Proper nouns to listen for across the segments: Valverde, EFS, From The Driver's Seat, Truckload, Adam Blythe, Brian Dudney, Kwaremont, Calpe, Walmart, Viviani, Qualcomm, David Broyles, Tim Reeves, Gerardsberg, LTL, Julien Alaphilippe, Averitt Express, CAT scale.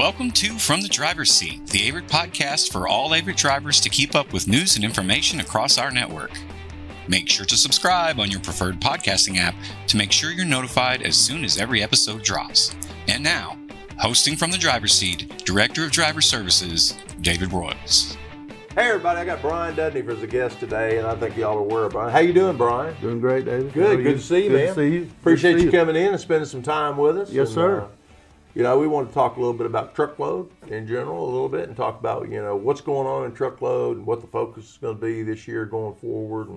Welcome to From the Driver's Seat, the Averitt podcast for all Averitt drivers to keep up with news and information across our network. Make sure to subscribe on your preferred podcasting app to make sure you're notified as soon as every episode drops. And now, hosting From the Driver's Seat, Director of Driver Services, David Broyles. Hey everybody, I got Brian Dudney as a guest today, and I think y'all are aware of Brian. How you doing, Brian? Doing great, David. Good. Good to see you, man. Good to see you. Appreciate you coming in and spending some time with us. Yes, sir. You know, we want to talk a little bit about truckload in general a little bit and talk about, you know, what's going on in truckload and what the focus is going to be this year going forward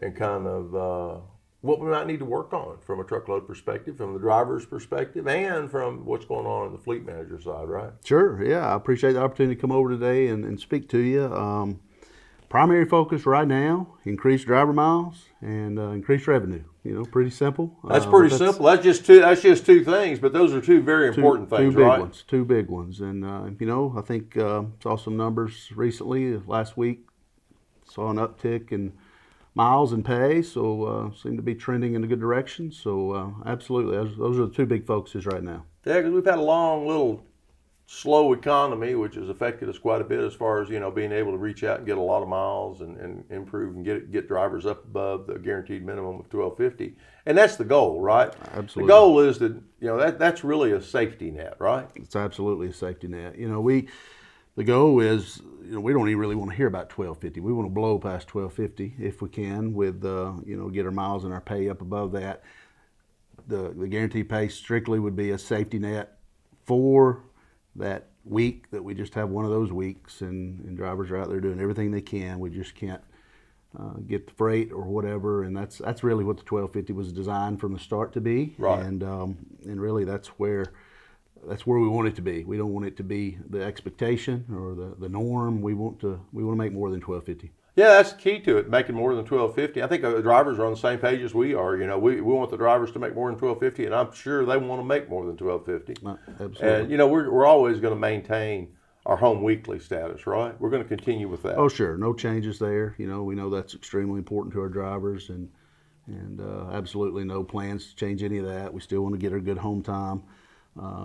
and kind of what we might need to work on from a truckload perspective, from the driver's perspective, and from what's going on in the fleet manager side, right? Sure, yeah. I appreciate the opportunity to come over today and speak to you. Primary focus right now, increase driver miles and increase revenue. You know, pretty simple. That's pretty simple. That's just two things, but those are two very important things, right? Two big ones. And, you know, I think saw some numbers recently. Last week, saw an uptick in miles and pay, so seem to be trending in a good direction. So, absolutely, those are the two big focuses right now. Yeah, because we've had a long little slow economy, which has affected us quite a bit as far as, you know, being able to reach out and get a lot of miles and improve and get drivers up above the guaranteed minimum of $12.50. And that's the goal, right? Absolutely. The goal is that, you know, that's really a safety net, right? It's absolutely a safety net. You know, the goal is, you know, we don't even really want to hear about $12.50. We want to blow past $12.50 if we can with, you know, get our miles and our pay up above that. The guaranteed pay strictly would be a safety net for that week that we just have one of those weeks, and drivers are out there doing everything they can. We just can't get the freight or whatever, and that's really what the $12.50 was designed from the start to be. Right. And really that's where we want it to be. We don't want it to be the expectation or the norm. We want to make more than $12.50. Yeah, that's the key to it, making more than $12.50. I think the drivers are on the same page as we are. You know, we want the drivers to make more than $12.50, and I'm sure they want to make more than $12.50. Absolutely. And, you know, we're always going to maintain our home weekly status, right? We're going to continue with that. Oh, sure. No changes there. You know, we know that's extremely important to our drivers, and absolutely no plans to change any of that. We still want to get our good home time.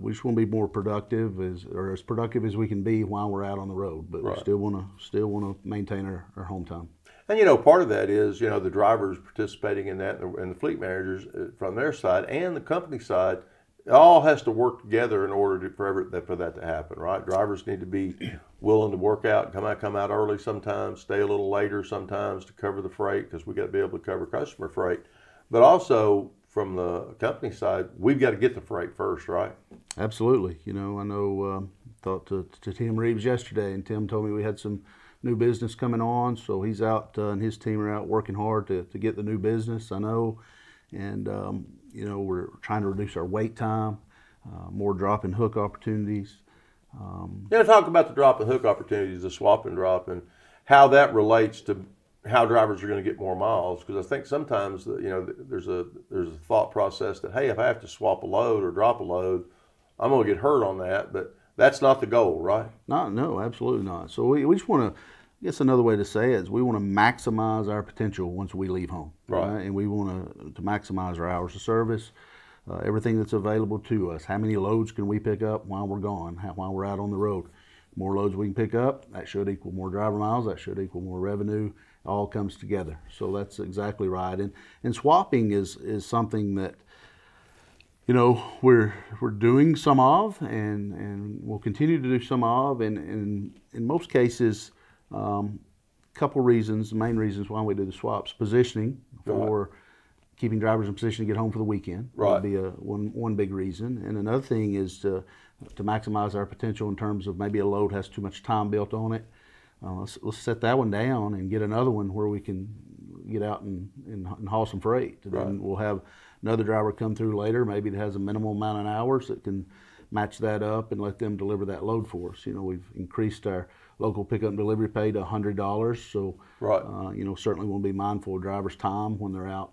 We just want to be more productive, as productive as we can be while we're out on the road, but right. We still want to maintain our home time. And you know, part of that is, you know, the drivers participating in that, and the fleet managers from their side and the company side, it all has to work together in order for that to happen, right? Drivers need to be willing to work out, come out early sometimes, stay a little later sometimes to cover the freight, because we got to be able to cover customer freight, but also, from the company side, we've got to get the freight first, right? Absolutely. You know, I know, talked to Tim Reeves yesterday, and Tim told me we had some new business coming on, so he's out and his team are out working hard to get the new business, I know. And, you know, we're trying to reduce our wait time, more drop and hook opportunities. Yeah, talk about the drop and hook opportunities, the swap and drop, and how that relates to how drivers are going to get more miles, because I think sometimes, you know, there's a thought process that, hey, if I have to swap a load or drop a load, I'm going to get hurt on that, but that's not the goal, right? No, absolutely not. So we just want to, I guess another way to say it is we want to maximize our potential once we leave home, right? And we want to maximize our hours of service, everything that's available to us. How many loads can we pick up while we're gone, while we're out on the road? More loads we can pick up, that should equal more driver miles, that should equal more revenue. All comes together. So that's exactly right. And swapping is something that, you know, we're doing some of, and we'll continue to do some of, and in most cases, couple reasons, main reasons why we do the swaps: positioning for keeping drivers in position to get home for the weekend. Right. That'd be one big reason. And another thing is to maximize our potential in terms of maybe a load has too much time built on it. Let's set that one down and get another one where we can get out and haul some freight. And then we'll have another driver come through later, maybe that has a minimal amount of hours that can match that up and let them deliver that load for us. You know, we've increased our local pickup and delivery pay to $100, so you know, certainly we'll be mindful of drivers' time when they're out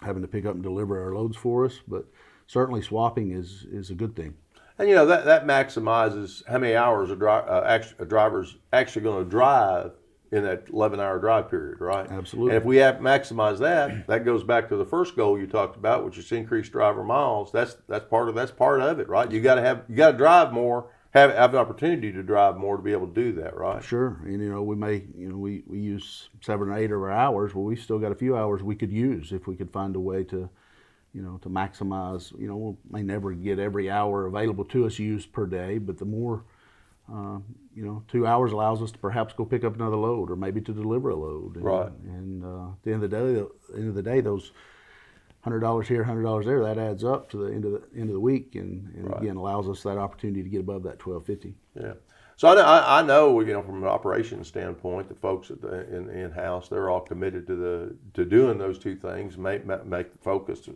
having to pick up and deliver our loads for us, but certainly swapping is a good thing. And, you know, that maximizes how many hours a driver's actually going to drive in that 11-hour drive period, right? Absolutely. And if we maximize that, that goes back to the first goal you talked about, which is increased driver miles. That's part of it, right? You got to drive more have an opportunity to drive more to be able to do that, right? Sure. And, you know, we may, you know, we use 7 or 8 of our hours. Well, we still got a few hours we could use if we could find a way to, you know, to maximize. You know, we may never get every hour available to us used per day, but the more, you know, 2 hours allows us to perhaps go pick up another load or maybe to deliver a load. And, right. And at the end of the day, those $100 here, $100 there, that adds up to the end of the week, and right. Again allows us that opportunity to get above that $12.50. Yeah. So I know, you know, from an operations standpoint, the folks at the in-house, they're all committed to doing those two things, make the focus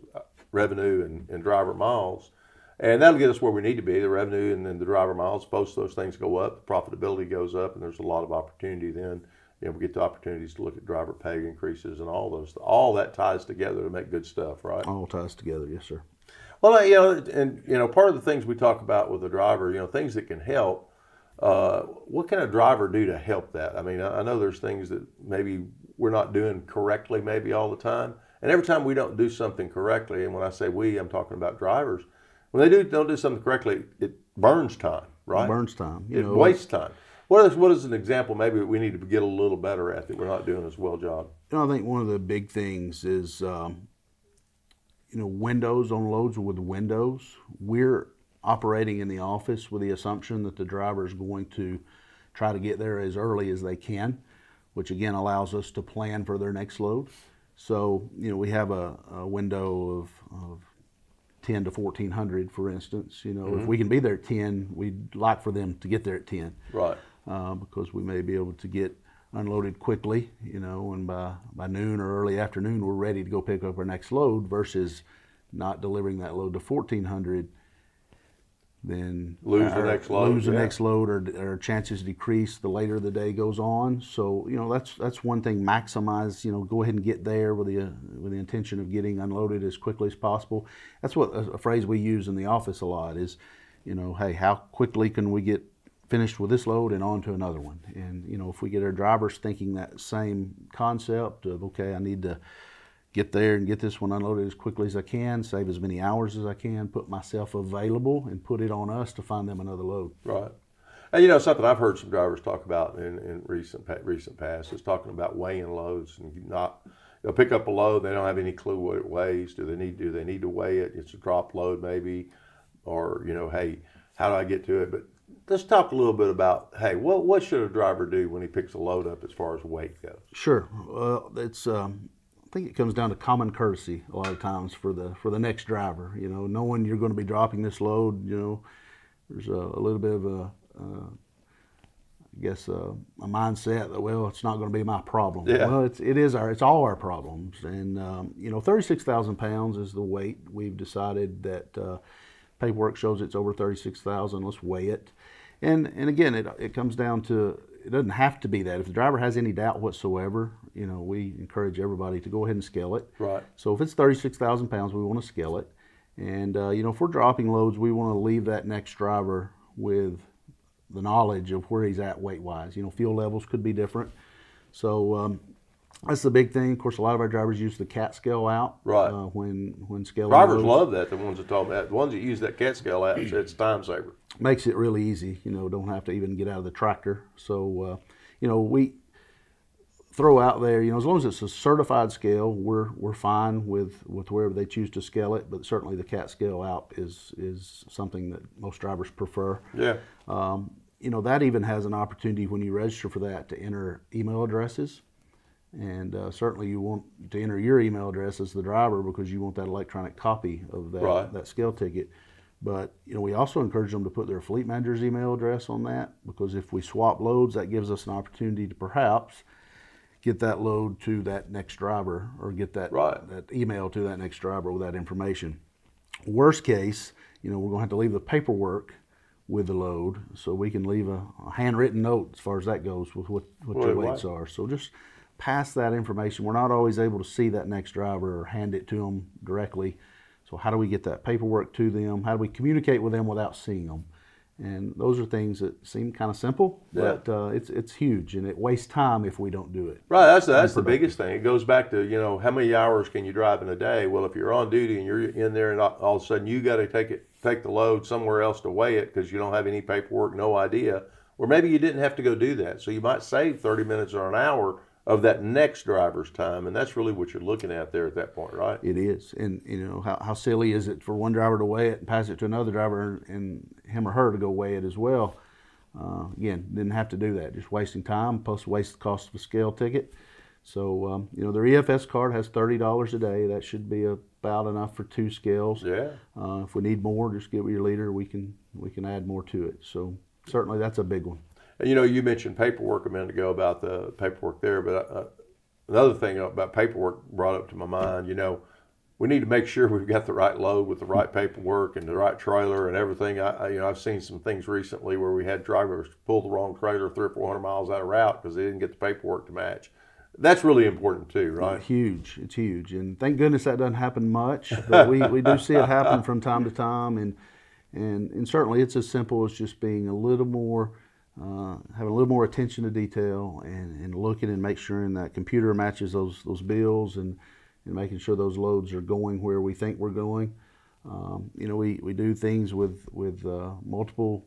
revenue and driver miles, and that'll get us where we need to be. The revenue and then the driver miles, both of those things go up, the profitability goes up, and there's a lot of opportunity then. And we get the opportunities to look at driver pay increases and all those. All that ties together to make good stuff, right? All ties together, yes, sir. Well, you know, and you know, part of the things we talk about with the driver, you know, things that can help. What can a driver do to help that? I mean, I know there's things that maybe we're not doing correctly, maybe all the time. And every time we don't do something correctly, and when I say we, I'm talking about drivers. When they don't do something correctly, it burns time, right? It burns time. You know, wastes time. What is an example maybe that we need to get a little better at that we're not doing as well job? You know, I think one of the big things is, you know, windows on loads with windows. We're operating in the office with the assumption that the driver is going to try to get there as early as they can, which again allows us to plan for their next load. So, you know, we have a window of 10 to 1400, for instance. You know, if we can be there at 10, we'd like for them to get there at 10. Right. Because we may be able to get unloaded quickly, you know, and by noon or early afternoon, we're ready to go pick up our next load versus not delivering that load to 1400, then lose the next load or chances decrease the later the day goes on. So, you know, that's one thing. Maximize, you know, go ahead and get there with the intention of getting unloaded as quickly as possible. That's what a phrase we use in the office a lot is, you know, hey, how quickly can we get finished with this load and on to another one? And, you know, if we get our drivers thinking that same concept of, okay, I need to get there and get this one unloaded as quickly as I can, save as many hours as I can, put myself available, and put it on us to find them another load. Right. And, you know, something I've heard some drivers talk about in recent past is talking about weighing loads, and not, they'll pick up a load, they don't have any clue what it weighs. Do they need to weigh it? It's a drop load maybe, or, you know, hey, how do I get to it? But let's talk a little bit about, hey, what should a driver do when he picks a load up as far as weight goes? Sure. It's, I think it comes down to common courtesy a lot of times for the next driver. You know, knowing you're going to be dropping this load, you know, there's a little bit of a mindset that, well, it's not going to be my problem. Yeah. Well, it's all our problems. And, you know, 36,000 pounds is the weight. We've decided that paperwork shows it's over 36,000. Let's weigh it. And again, it comes down to, it doesn't have to be that. If the driver has any doubt whatsoever, you know, we encourage everybody to go ahead and scale it. Right. So if it's 36,000 pounds, we want to scale it. And, you know, if we're dropping loads, we want to leave that next driver with the knowledge of where he's at weight-wise. You know, fuel levels could be different. So that's the big thing. Of course, a lot of our drivers use the CAT scale out. Right. When scaling drivers loads. Love that, the ones that talk about. The ones that use that CAT scale out, it's time saver. Makes it really easy. You know, don't have to even get out of the tractor. So, you know, we throw out there, you know, as long as it's a certified scale, we're fine with wherever they choose to scale it, but certainly the CAT scale out is something that most drivers prefer. Yeah. You know, that even has an opportunity when you register for that to enter email addresses. And certainly you want to enter your email address as the driver because you want that electronic copy of that, right, that scale ticket. But, you know, we also encourage them to put their fleet manager's email address on that, because if we swap loads, that gives us an opportunity to perhaps get that load to that next driver, or get that, right, that email to that next driver with that information. Worst case, you know, we're going to have to leave the paperwork with the load, so we can leave a handwritten note as far as that goes with what your weights are. So just pass that information. We're not always able to see that next driver or hand it to them directly. So how do we get that paperwork to them? How do we communicate with them without seeing them? And those are things that seem kind of simple, but it's huge, and it wastes time if we don't do it. Right, that's the biggest thing. It goes back to, you know, how many hours can you drive in a day? Well, if you're on duty and you're in there, and all of a sudden you got to take the load somewhere else to weigh it because you don't have any paperwork, no idea, or maybe you didn't have to go do that. So you might save 30 minutes or an hour of that next driver's time, and that's really what you're looking at there at that point, right? It is, and you know, how silly is it for one driver to weigh it and pass it to another driver and him or her to go weigh it as well. Again, didn't have to do that, just wasting time, plus waste the cost of a scale ticket. So, you know, their EFS card has $30 a day. That should be about enough for 2 scales. Yeah. If we need more, just get with your leader, we can add more to it. So certainly that's a big one. You know, you mentioned paperwork a minute ago about the paperwork there, but another thing about paperwork brought up to my mind, you know, we need to make sure we've got the right load with the right paperwork and the right trailer and everything. You know, I've seen some things recently where we had drivers pull the wrong trailer 300 or 400 miles out of route because they didn't get the paperwork to match. That's really important too, right? It's huge. It's huge. And thank goodness that doesn't happen much, but we do see it happen from time to time. And certainly it's as simple as just being a little more... having a little more attention to detail and looking and make sure that computer matches those bills and making sure those loads are going where we think we're going. You know, we do things with multiple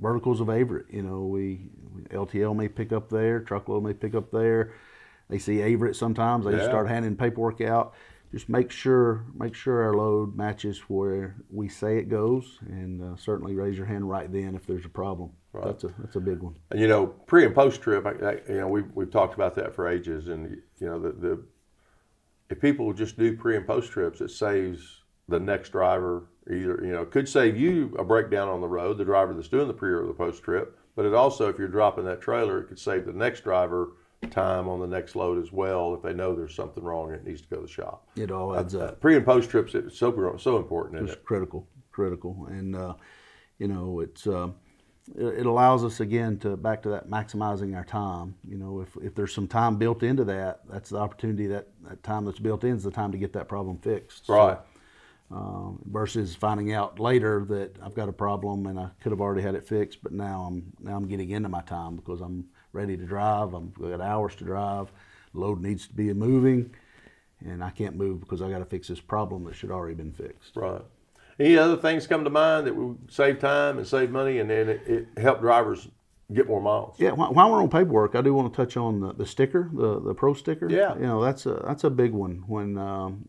verticals of Averitt. You know, LTL may pick up there, Truckload may pick up there. They see Averitt sometimes, they just start handing paperwork out. Just make sure our load matches where we say it goes, and certainly raise your hand right then if there's a problem. Right. That's a big one. You know, pre and post trip, you know, we've talked about that for ages, and you know, if people just do pre and post trips, it saves the next driver either, you know, could save you a breakdown on the road, the driver that's doing the pre or the post trip, but it also, if you're dropping that trailer, it could save the next driver time on the next load as well. If they know there's something wrong, it needs to go to the shop. It all adds up. Pre and post trips, it's so important, isn't it? It's critical, and you know, it allows us again to back to that maximizing our time. You know, if there's some time built into that, that's the opportunity. That time that's built in is the time to get that problem fixed. Right. So, versus finding out later that I've got a problem and I could have already had it fixed, but now I'm getting into my time because I'm ready to drive. I've got hours to drive. Load needs to be moving, and I can't move because I got to fix this problem that should already been fixed. Right. Any other things come to mind that would save time and save money, and then it help drivers get more miles? Yeah. While we're on paperwork, I do want to touch on the sticker, the pro sticker. Yeah. You know, that's a big one. When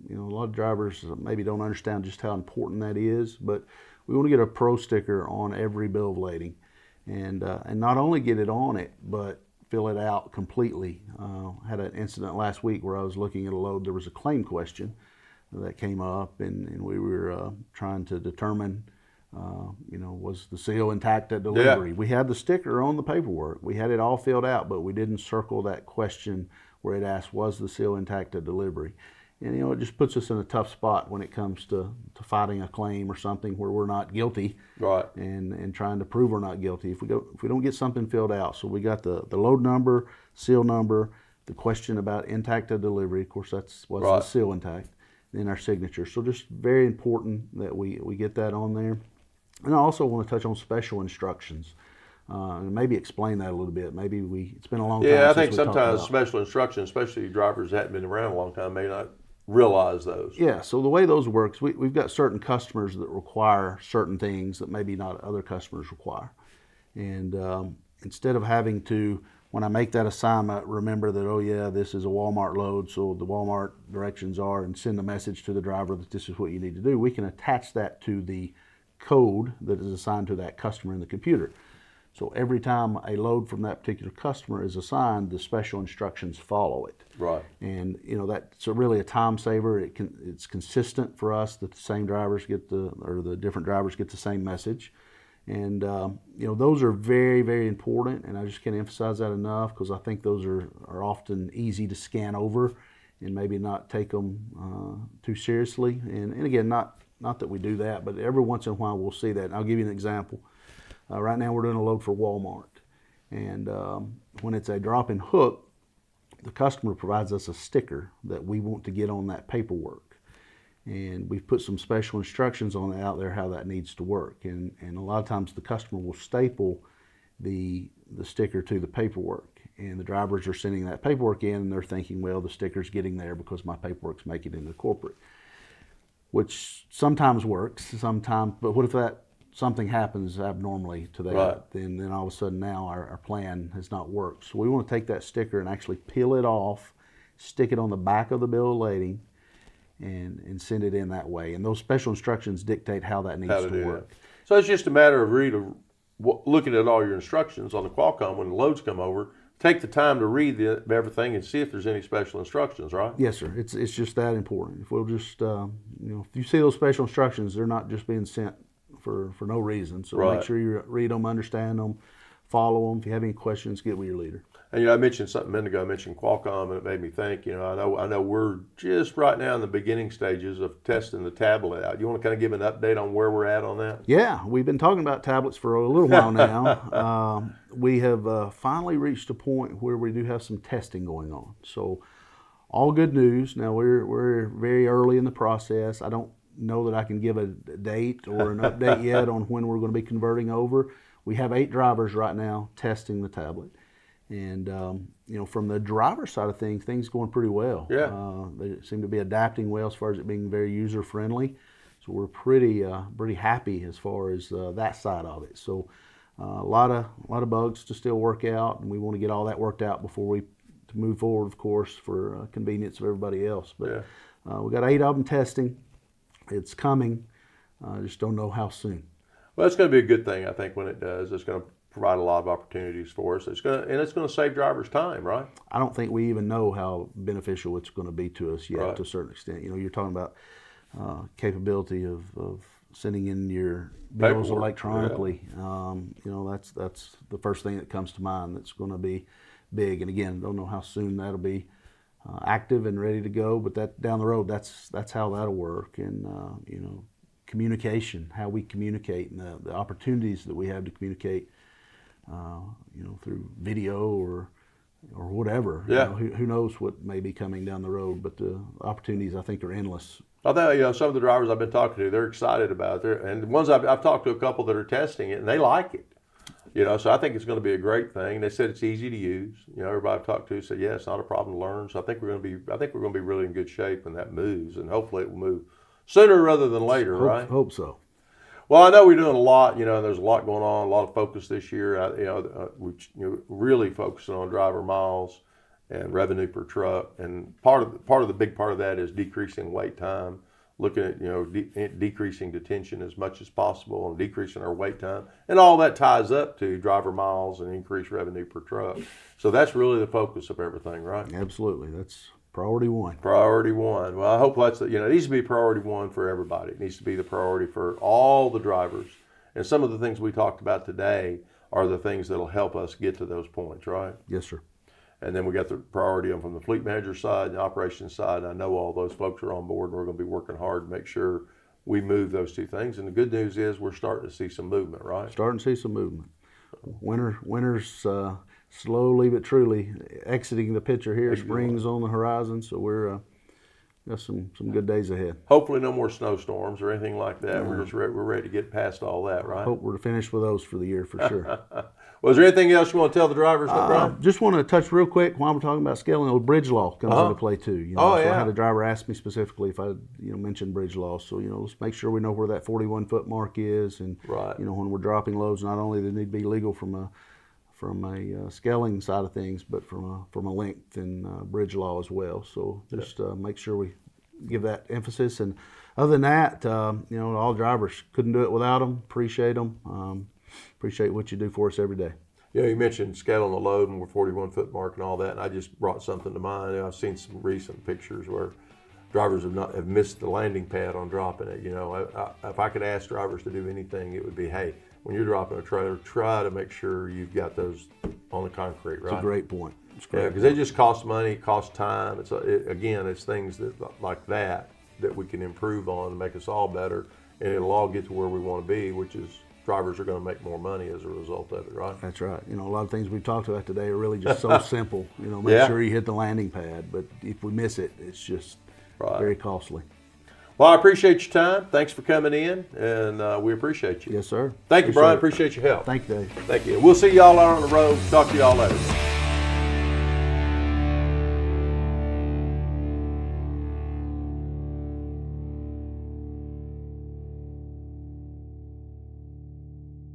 you know, a lot of drivers maybe don't understand just how important that is, but we want to get a pro sticker on every bill of lading. And not only get it on it, but fill it out completely. I had an incident last week where I was looking at a load. There was a claim question that came up, and we were trying to determine, you know, was the seal intact at delivery? Yeah. We had the sticker on the paperwork. We had it all filled out, but we didn't circle that question where it asked, was the seal intact at delivery? And, you know, it just puts us in a tough spot when it comes to fighting a claim or something where we're not guilty, right? And trying to prove we're not guilty if we don't get something filled out. So we got the load number, seal number, the question about intact of delivery. Of course, that's what's the seal intact, then our signature. So just very important that we get that on there. And I also want to touch on special instructions. And maybe explain that a little bit. Maybe it's been a long time. Yeah, I think sometimes special instructions, especially drivers that haven't been around a long time, may not realize those. Yeah, so the way those works, we've got certain customers that require certain things that maybe not other customers require. And instead of having to, when I make that assignment, remember that, oh yeah, this is a Walmart load, so the Walmart directions are, and send a message to the driver that this is what you need to do, we can attach that to the code that is assigned to that customer in the computer. So every time a load from that particular customer is assigned, the special instructions follow it. Right. And you know, that's really a time saver. It's consistent for us that the same drivers get the different drivers get the same message. And you know, those are very, very important. And I just can't emphasize that enough because I think those are often easy to scan over and maybe not take them too seriously. And again, not that we do that, but every once in a while we'll see that. And I'll give you an example. Right now we're doing a load for Walmart, and when it's a drop and hook, the customer provides us a sticker that we want to get on that paperwork. And we've put some special instructions on it out there how that needs to work. And a lot of times the customer will staple the sticker to the paperwork. And the drivers are sending that paperwork in and they're thinking, well, the sticker's getting there because my paperwork's making it into corporate. Which sometimes works, sometimes, but what if that something happens abnormally to that? Right. Then all of a sudden now our plan has not worked. So we want to take that sticker and actually peel it off, stick it on the back of the bill of lading, and send it in that way. And those special instructions dictate how that needs to work. That. So it's just a matter of looking at all your instructions on the Qualcomm when the loads come over. Take the time to read everything and see if there's any special instructions, right? Yes, sir. It's just that important. If we'll just, if you see those special instructions, they're not just being sent for no reason. So right. Make sure you read them, understand them, follow them. If you have any questions, get with your leader. And I mentioned something a minute ago. I mentioned Qualcomm, and it made me think. I know we're just right now in the beginning stages of testing the tablet out. You want to kind of give an update on where we're at on that? Yeah, we've been talking about tablets for a little while now. We have finally reached a point where we do have some testing going on. So, all good news. Now we're very early in the process. I don't know that I can give a date or an update yet on when we're going to be converting over. We have 8 drivers right now testing the tablet. And, from the driver's side of things going pretty well. Yeah. They seem to be adapting well as far as it being very user-friendly. So we're pretty happy as far as that side of it. So a lot of bugs to still work out, and we want to get all that worked out before we move forward, of course, for convenience of everybody else. But yeah. We got 8 of them testing. It's coming. Just don't know how soon. Well, it's going to be a good thing, I think, when it does. It's going to provide a lot of opportunities for us. It's going to save drivers time, right? I don't think we even know how beneficial it's going to be to us yet, right, to a certain extent. You're talking about capability of sending in your bills electronically. Yeah. That's the first thing that comes to mind that's going to be big. And again, don't know how soon that'll be active and ready to go, but that down the road, that's how that'll work. And communication, how we communicate, and the opportunities that we have to communicate. Through video or whatever. Yeah. Who knows what may be coming down the road, but the opportunities, I think, are endless. I think, some of the drivers I've been talking to, they're excited about it. And the ones I've talked to a couple that are testing it, and they like it. So I think it's going to be a great thing. They said it's easy to use. Everybody I've talked to said, yeah, it's not a problem to learn. So I think we're going to be really in good shape when that moves, and hopefully it will move sooner rather than later, right? Hope so. Well, I know we're doing a lot, and there's a lot going on, a lot of focus this year. We're really focusing on driver miles and revenue per truck, and part of that is decreasing wait time, looking at decreasing detention as much as possible, and decreasing our wait time, and all that ties up to driver miles and increased revenue per truck. So that's really the focus of everything, right? Absolutely, that's priority one. Priority one. Well, I hope that's, it needs to be priority one for everybody. It needs to be the priority for all the drivers. And some of the things we talked about today are the things that'll help us get to those points, right? Yes, sir. And then we got the priority from the fleet manager side and the operations side. I know all those folks are on board, and we're going to be working hard to make sure we move those two things. And the good news is we're starting to see some movement, right? Starting to see some movement. Winter's slowly but truly exiting the picture here. Spring's on the horizon, so we're got some good days ahead. Hopefully no more snowstorms or anything like that. Yeah. We're ready to get past all that, right? Hope we're finished with those for the year for sure. Well, is there anything else you want to tell the drivers, Brian? Just want to touch real quick while we're talking about scaling. The bridge law comes into play too. I had a driver ask me specifically if I mentioned bridge law. So let's make sure we know where that 41-foot mark is, and right. When we're dropping loads, not only they need to be legal from a scaling side of things, but from a length and bridge law as well. So just make sure we give that emphasis. And other than that, all drivers, couldn't do it without them. Appreciate them. Appreciate what you do for us every day. You mentioned scaling the load and we're 41-foot mark and all that. And I just brought something to mind. I've seen some recent pictures where drivers have missed the landing pad on dropping it. If I could ask drivers to do anything, it would be, hey, when you're dropping a trailer, try to make sure you've got those on the concrete, right? It's a great point. Because they just cost money, cost time. It's things like that we can improve on and make us all better, and it'll all get to where we want to be, which is drivers are going to make more money as a result of it, right? That's right. A lot of things we've talked about today are really just so simple. Make sure you hit the landing pad, but if we miss it, it's just very costly. Well, I appreciate your time. Thanks for coming in, and we appreciate you. Yes, sir. Thank you, Brian. Appreciate your help. Thank you, Dave. Thank you. We'll see y'all out on the road. Talk to y'all later.